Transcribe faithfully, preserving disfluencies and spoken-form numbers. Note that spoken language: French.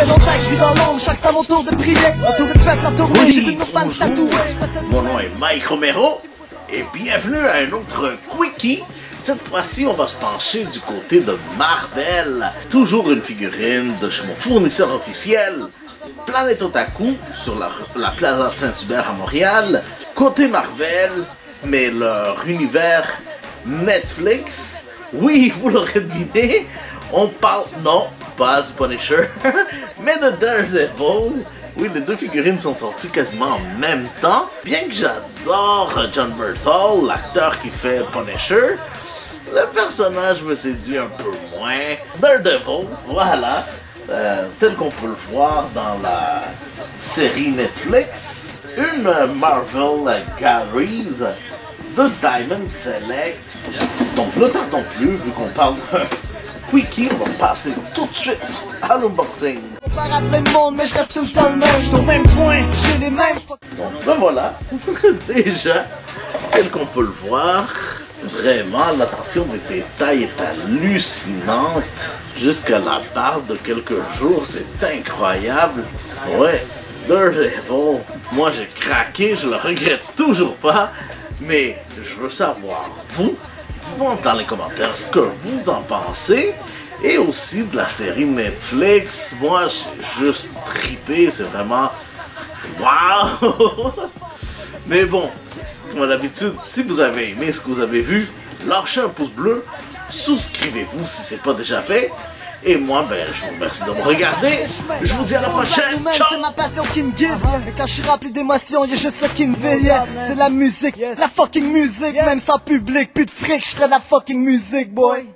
fait longtemps que je vis dans l'ombre, chaque temps mon tour de privé, mon tour de peuple entouré, oui, j'ai vu nos fans tatoués. Mon nom est Mike Romero et bienvenue à un autre Quickie. Cette fois-ci, on va se pencher du côté de Marvel. Toujours une figurine de chez mon fournisseur officiel, Planète Otaku, sur la, la Plaza Saint-Hubert à Montréal. Côté Marvel, mais leur univers Netflix. Oui, vous l'aurez deviné, on parle, non, pas du Punisher, mais de Daredevil. Oui, les deux figurines sont sorties quasiment en même temps. Bien que j'adore John Berthold, l'acteur qui fait Punisher, le personnage me séduit un peu moins. Daredevil, voilà, euh, tel qu'on peut le voir dans la série Netflix. Une Marvel Galeries de Diamond Select. Donc ne tardons plus, vu qu'on parle d'un quickie, on va passer tout de suite à l'unboxing. Donc le voilà, déjà, tel qu'on peut le voir, vraiment l'attention des détails est hallucinante. Jusqu'à la barbe de quelques jours, c'est incroyable. Ouais, Daredevil, moi j'ai craqué, je le regrette toujours pas. Mais je veux savoir, vous, dites-moi dans les commentaires ce que vous en pensez. Et aussi de la série Netflix, moi j'ai juste trippé, c'est vraiment... Waouh! Mais bon, comme d'habitude, si vous avez aimé ce que vous avez vu, lâchez un pouce bleu, souscrivez-vous si c'est pas déjà fait. Et moi, ben, je vous remercie de me regarder. Je vous dis à la prochaine. Ciao. C'est ma passion qui me guide. Mais quand je suis rempli d'émotions, y'a juste ça qui me veille. C'est la musique, la fucking musique. Même sans public, plus de fric, je ferai la fucking musique, boy.